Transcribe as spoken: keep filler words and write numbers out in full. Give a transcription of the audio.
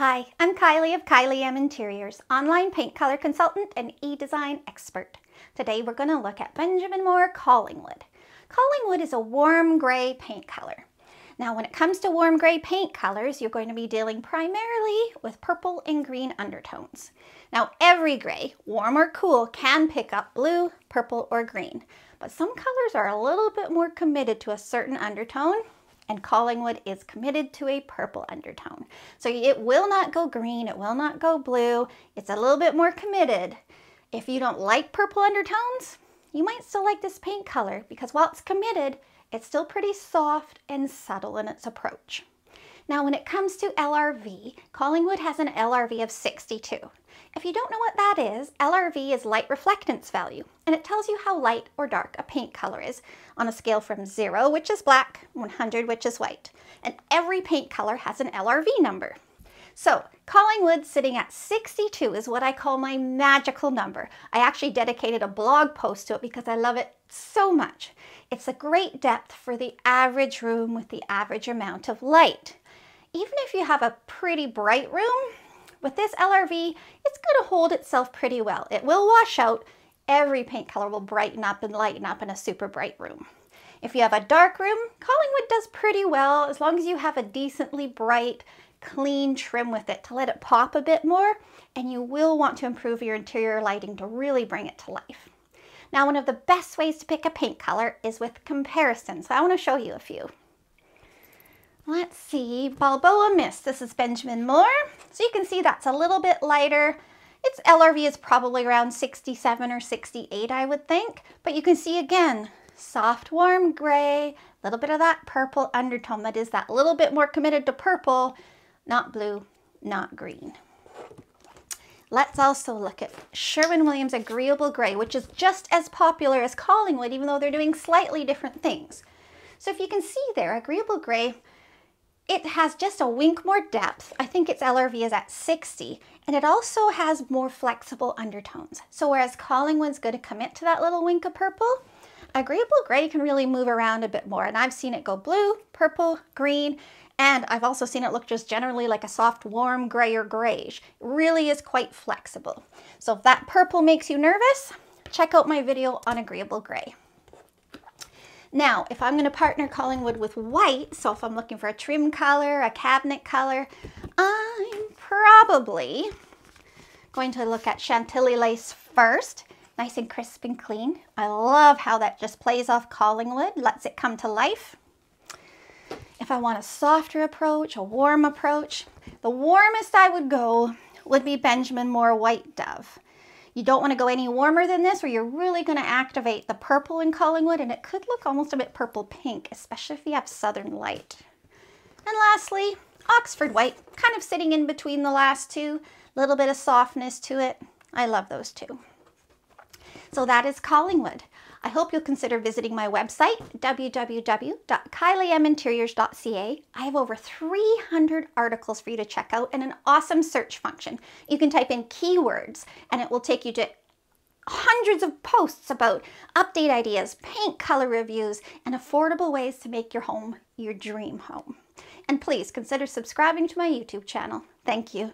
Hi, I'm Kylie of Kylie M Interiors, online paint color consultant and e-design expert. Today we're going to look at Benjamin Moore Collingwood. Collingwood is a warm gray paint color. Now when it comes to warm gray paint colors, you're going to be dealing primarily with purple and green undertones. Now every gray, warm or cool, can pick up blue, purple or green, but some colors are a little bit more committed to a certain undertone. And Collingwood is committed to a purple undertone. So it will not go green, it will not go blue. It's a little bit more committed. If you don't like purple undertones, you might still like this paint color because while it's committed, it's still pretty soft and subtle in its approach. Now when it comes to L R V, Collingwood has an L R V of sixty-two. If you don't know what that is, L R V is light reflectance value, and it tells you how light or dark a paint color is on a scale from zero, which is black, one hundred, which is white. And every paint color has an L R V number. So Collingwood sitting at sixty-two is what I call my magical number. I actually dedicated a blog post to it because I love it so much. It's a great depth for the average room with the average amount of light. Even if you have a pretty bright room, with this L R V, it's going to hold itself pretty well. It will wash out. Every paint color will brighten up and lighten up in a super bright room. If you have a dark room, Collingwood does pretty well as long as you have a decently bright, clean trim with it to let it pop a bit more, and you will want to improve your interior lighting to really bring it to life. Now, one of the best ways to pick a paint color is with comparison, so I want to show you a few. Let's see, Balboa Mist. This is Benjamin Moore. So you can see that's a little bit lighter. Its L R V is probably around sixty-seven or sixty-eight, I would think. But you can see again, soft, warm gray, a little bit of that purple undertone that is that little bit more committed to purple, not blue, not green. Let's also look at Sherwin-Williams Agreeable Gray, which is just as popular as Collingwood, even though they're doing slightly different things. So if you can see there, Agreeable Gray, it has just a wink more depth. I think its L R V is at sixty, and it also has more flexible undertones. So whereas Collingwood's going to commit to that little wink of purple, Agreeable Gray can really move around a bit more. And I've seen it go blue, purple, green, and I've also seen it look just generally like a soft, warm gray or grayish. It really is quite flexible. So if that purple makes you nervous, check out my video on Agreeable Gray. Now, if I'm going to partner Collingwood with white, so if I'm looking for a trim color, a cabinet color, I'm probably going to look at Chantilly Lace first. Nice and crisp and clean. I love how that just plays off Collingwood, lets it come to life. If I want a softer approach, a warm approach, the warmest I would go would be Benjamin Moore White Dove. You don't want to go any warmer than this or you're really going to activate the purple in Collingwood, and it could look almost a bit purple pink, especially if you have southern light. And lastly, Oxford White, kind of sitting in between the last two, a little bit of softness to it. I love those two. So that is Collingwood. I hope you'll consider visiting my website, w w w dot kylie m interiors dot c a. I have over three hundred articles for you to check out and an awesome search function. You can type in keywords and it will take you to hundreds of posts about update ideas, paint color reviews, and affordable ways to make your home your dream home. And please consider subscribing to my YouTube channel. Thank you.